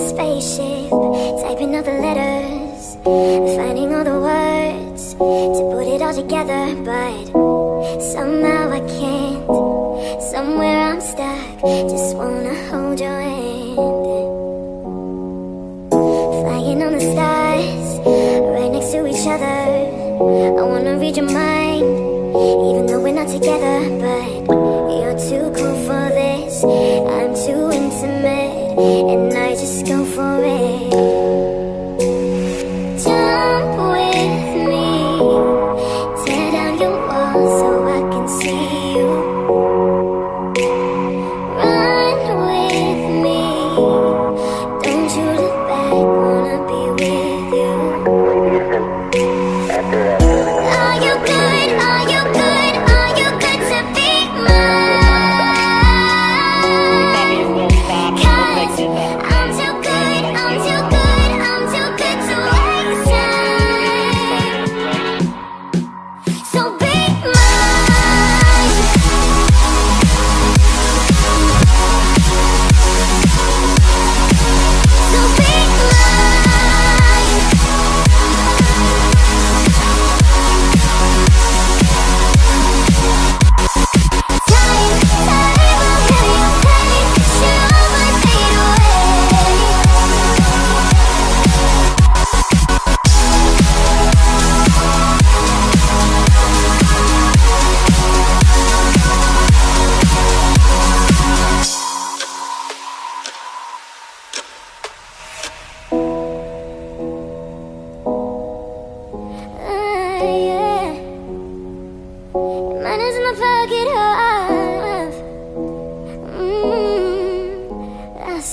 a spaceship, typing all the letters, finding all the words to put it all together, but somehow I can't. Somewhere I'm stuck, just wanna hold your hand. Flying on the stars, right next to each other, I wanna read your mind, even though we're not together, but you're too cool for this, I'm too intimate, and I just go for it. Jump with me, tear down your walls so I can see you. Run with me, don't you look back, wanna be with you. Are you good? Are you good?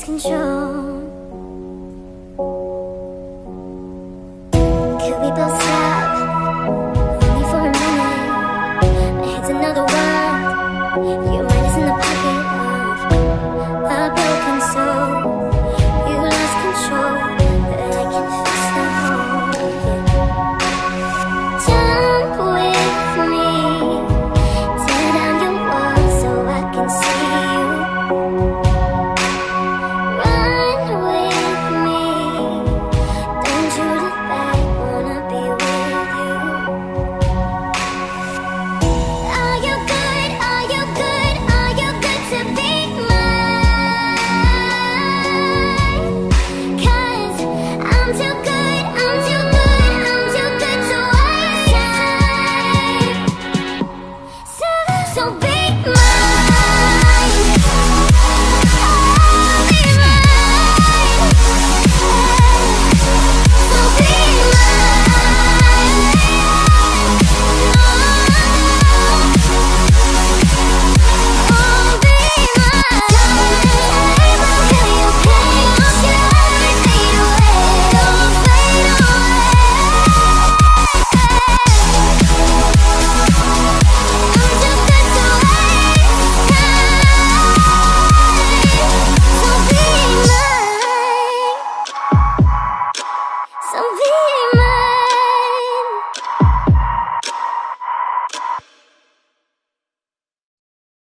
Control.